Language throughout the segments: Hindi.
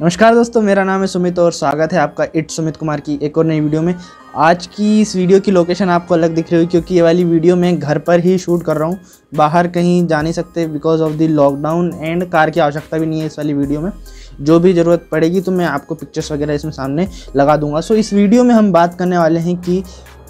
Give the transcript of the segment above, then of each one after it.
नमस्कार दोस्तों, मेरा नाम है सुमित और स्वागत है आपका इट्स सुमित कुमार की एक और नई वीडियो में। आज की इस वीडियो की लोकेशन आपको अलग दिख रही है क्योंकि ये वाली वीडियो मैं घर पर ही शूट कर रहा हूँ, बाहर कहीं जा नहीं सकते because of the lockdown and car की आवश्यकता भी नहीं है। इस वाली वीडियो में जो भी ज़रूरत पड़ेगी तो मैं आपको पिक्चर्स वगैरह इसमें सामने लगा दूंगा। सो इस वीडियो में हम बात करने वाले हैं कि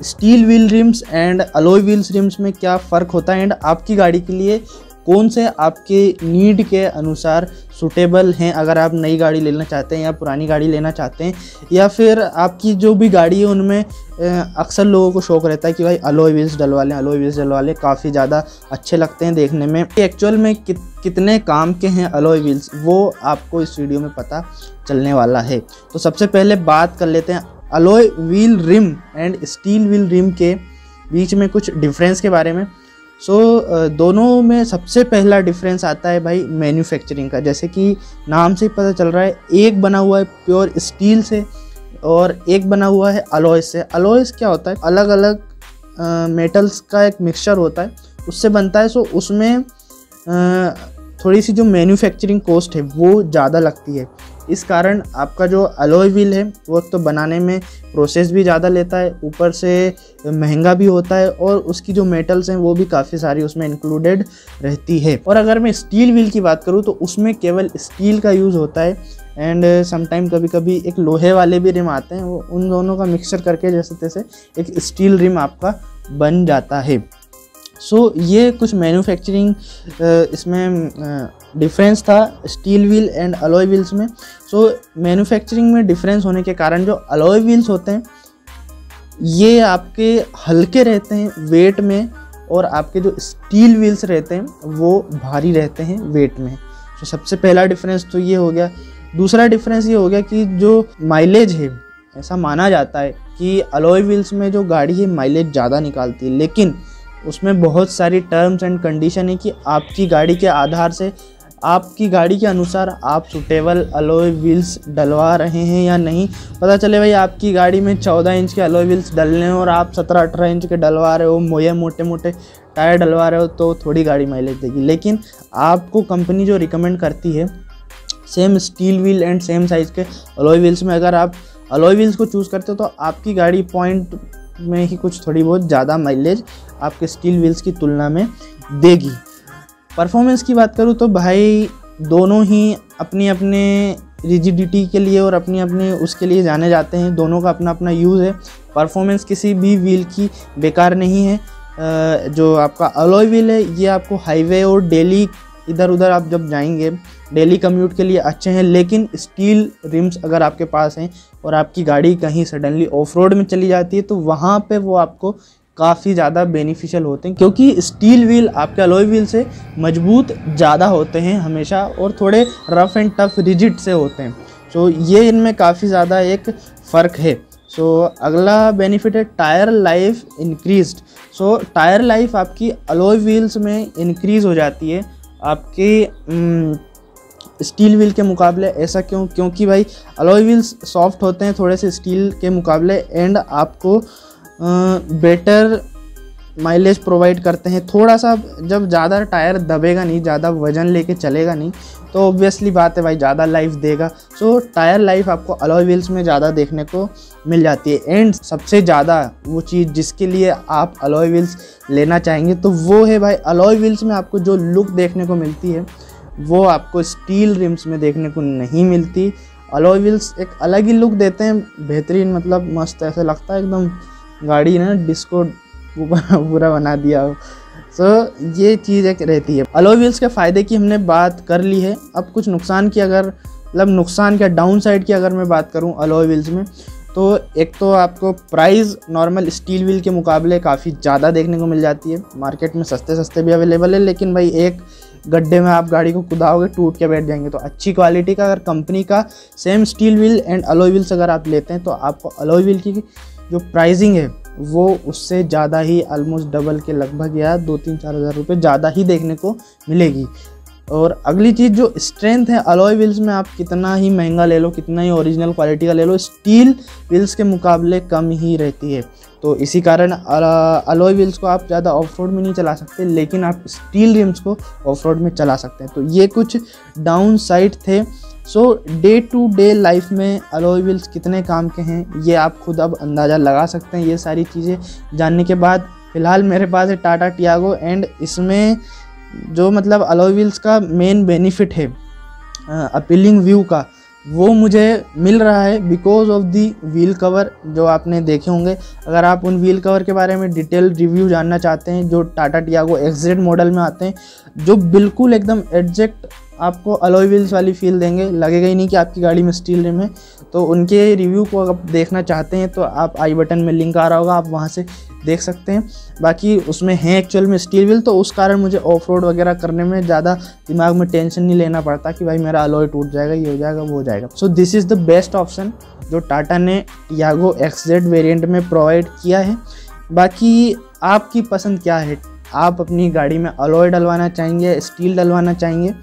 steel wheel rims and alloy wheels rims में क्या फ़र्क होता है एंड आपकी गाड़ी के लिए कौन से आपके नीड के अनुसार सूटेबल हैं। अगर आप नई गाड़ी लेना चाहते हैं या पुरानी गाड़ी लेना चाहते हैं या फिर आपकी जो भी गाड़ी है उनमें अक्सर लोगों को शौक रहता है कि भाई अलॉय व्हील्स डलवा लें। अलॉय व्हील्स डलवा लें, काफ़ी ज़्यादा अच्छे लगते हैं देखने में। एक्चुअल में कितने काम के हैं अलॉय व्हील्स वो आपको इस वीडियो में पता चलने वाला है। तो सबसे पहले बात कर लेते हैं alloy wheel rim and steel wheel rim के बीच में कुछ डिफरेंस के बारे में। दोनों में सबसे पहला डिफरेंस आता है भाई मैन्युफैक्चरिंग का। जैसे कि नाम से ही पता चल रहा है, एक बना हुआ है प्योर स्टील से और एक बना हुआ है अलॉय से। अलॉय क्या होता है, अलग अलग मेटल्स का एक मिक्सचर होता है उससे बनता है। सो उसमें थोड़ी सी जो मैन्युफैक्चरिंग कॉस्ट है वो ज़्यादा लगती है। इस कारण आपका जो अलॉय व्हील है वो तो बनाने में प्रोसेस भी ज़्यादा लेता है, ऊपर से महंगा भी होता है और उसकी जो मेटल्स हैं वो भी काफ़ी सारी उसमें इंक्लूडेड रहती है। और अगर मैं स्टील व्हील की बात करूँ तो उसमें केवल स्टील का यूज़ होता है एंड समटाइम कभी कभी एक लोहे वाले भी रिम आते हैं, वो उन दोनों का मिक्सचर करके जैसे तैसे एक स्टील रिम आपका बन जाता है। ये कुछ मैन्युफैक्चरिंग इसमें डिफरेंस था steel wheel and alloy wheels में। मैन्युफैक्चरिंग में डिफरेंस होने के कारण जो अलॉय व्हील्स होते हैं ये आपके हल्के रहते हैं वेट में और आपके जो स्टील व्हील्स रहते हैं वो भारी रहते हैं वेट में। सबसे पहला डिफरेंस तो ये हो गया। दूसरा डिफरेंस ये हो गया कि जो माइलेज है, ऐसा माना जाता है कि अलॉय व्हील्स में जो गाड़ी है माइलेज ज़्यादा निकालती है, लेकिन उसमें बहुत सारी टर्म्स एंड कंडीशन है कि आपकी गाड़ी के आधार से, आपकी गाड़ी के अनुसार आप सूटेबल अलॉय व्हील्स डलवा रहे हैं या नहीं। पता चले भाई आपकी गाड़ी में 14 इंच के अलॉय व्हील्स डलने हैं और आप 17-18 इंच के डलवा रहे हो, मोए मोटे मोटे टायर डलवा रहे हो तो थोड़ी गाड़ी माइलेज देगी। लेकिन आपको कंपनी जो रिकमेंड करती है same steel wheel and same size के अलॉय व्हील्स में, अगर आप अलॉय व्हील्स को चूज़ करते हो तो आपकी गाड़ी पॉइंट में ही कुछ थोड़ी बहुत ज़्यादा माइलेज आपके स्टील व्हील्स की तुलना में देगी। परफॉर्मेंस की बात करूँ तो भाई दोनों ही अपनी अपने रिजिडिटी के लिए और अपनी अपने उसके लिए जाने जाते हैं, दोनों का अपना अपना यूज़ है। परफॉर्मेंस किसी भी व्हील की बेकार नहीं है। जो आपका अलॉय व्हील है ये आपको हाईवे और डेली इधर उधर आप जब जाएंगे डेली कम्यूट के लिए अच्छे हैं, लेकिन स्टील रिम्स अगर आपके पास हैं और आपकी गाड़ी कहीं सडनली ऑफ रोड में चली जाती है तो वहाँ पे वो आपको काफ़ी ज़्यादा बेनिफिशियल होते हैं क्योंकि स्टील व्हील आपके अलॉय व्हील से मजबूत ज़्यादा होते हैं हमेशा और थोड़े रफ़ एंड टफ रिजिड से होते हैं। ये इनमें काफ़ी ज़्यादा एक फ़र्क है। अगला बेनिफिट है tyre life increased. Tyre life आपकी अलॉय व्हील्स में इंक्रीज़ हो जाती है आपके स्टील व्हील के मुकाबले। ऐसा क्यों? क्योंकि भाई अलॉय व्हील्स सॉफ्ट होते हैं थोड़े से स्टील के मुकाबले एंड आपको बेटर माइलेज प्रोवाइड करते हैं। थोड़ा सा जब ज़्यादा टायर दबेगा नहीं, ज़्यादा वज़न लेके चलेगा नहीं तो ऑब्वियसली बात है भाई ज़्यादा लाइफ देगा। टायर लाइफ आपको अलॉय व्हील्स में ज़्यादा देखने को मिल जाती है। एंड सबसे ज़्यादा वो चीज़ जिसके लिए आप अलॉय व्हील्स लेना चाहेंगे तो वो है भाई अलॉय व्हील्स में आपको जो लुक देखने को मिलती है वो आपको स्टील रिम्स में देखने को नहीं मिलती। अलॉय व्हील्स एक अलग ही लुक देते हैं, बेहतरीन, मतलब मस्त, ऐसा लगता है एकदम गाड़ी ना डिस्को पूरा बना दिया हो। ये चीज़ एक रहती है। अलॉय व्हील्स के फ़ायदे की हमने बात कर ली है। अब कुछ नुकसान की, अगर मतलब नुकसान क्या डाउन साइड की अगर मैं बात करूं अलॉय व्हील्स में तो एक तो आपको प्राइस नॉर्मल स्टील व्हील के मुकाबले काफ़ी ज़्यादा देखने को मिल जाती है। मार्केट में सस्ते भी अवेलेबल है, लेकिन भाई एक गड्ढे में आप गाड़ी को कुदाओगे टूट के बैठ जाएंगे। अच्छी क्वालिटी का अगर कंपनी का same steel wheel and alloy wheels अगर आप लेते हैं तो आपको अलॉय व्हील की जो प्राइसिंग है वो उससे ज़्यादा ही ऑलमोस्ट डबल के लगभग या 2-3-4 हज़ार रुपये ज़्यादा ही देखने को मिलेगी। और अगली चीज़ जो स्ट्रेंथ है अलॉय व्हील्स में, आप कितना ही महंगा ले लो, कितना ही ओरिजिनल क्वालिटी का ले लो, स्टील व्हील्स के मुकाबले कम ही रहती है। इसी कारण अलॉय व्हील्स को आप ज़्यादा ऑफ रोड में नहीं चला सकते, लेकिन आप स्टील रिम्स को ऑफ रोड में चला सकते हैं। ये कुछ डाउन साइड थे so day to day life में अलॉय व्हील्स कितने काम के हैं ये आप खुद अब अंदाज़ा लगा सकते हैं। ये सारी चीज़ें जानने के बाद फ़िलहाल मेरे पास है टाटा टियागो, एंड इसमें जो मतलब अलॉय व्हील्स का मेन बेनिफिट है अपीलिंग व्यू का वो मुझे मिल रहा है because of the wheel cover जो आपने देखे होंगे। अगर आप उन व्हील कवर के बारे में डिटेल रिव्यू जानना चाहते हैं जो टाटा टियागो XZ मॉडल में आते हैं, जो बिल्कुल एकदम एग्जैक्ट आपको अलॉय व्हील्स वाली फील देंगे, लगेगा ही नहीं कि आपकी गाड़ी में स्टील रिम है, तो उनके रिव्यू को अगर आप देखना चाहते हैं तो आप आई बटन में लिंक आ रहा होगा, आप वहाँ से देख सकते हैं। बाकी उसमें हैं एक्चुअल में स्टील व्हील, तो उस कारण मुझे ऑफ रोड वगैरह करने में ज़्यादा दिमाग में टेंशन नहीं लेना पड़ता कि भाई मेरा अलॉय टूट जाएगा, ये हो जाएगा, वो हो जाएगा। So this is the best option जो टाटा ने टियागो XZ वेरिएंट में प्रोवाइड किया है। बाकी आपकी पसंद क्या है, आप अपनी गाड़ी में अलॉय डलवाना चाहेंगे, स्टील डलवाना चाहेंगे,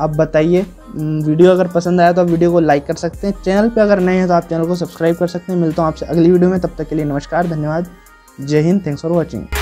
आप बताइए। वीडियो अगर पसंद आया तो आप वीडियो को लाइक कर सकते हैं, चैनल पे अगर नए हैं तो आप चैनल को सब्सक्राइब कर सकते हैं। मिलता हूँ आपसे अगली वीडियो में, तब तक के लिए नमस्कार, धन्यवाद, जय हिंद, थैंक्स फॉर वॉचिंग।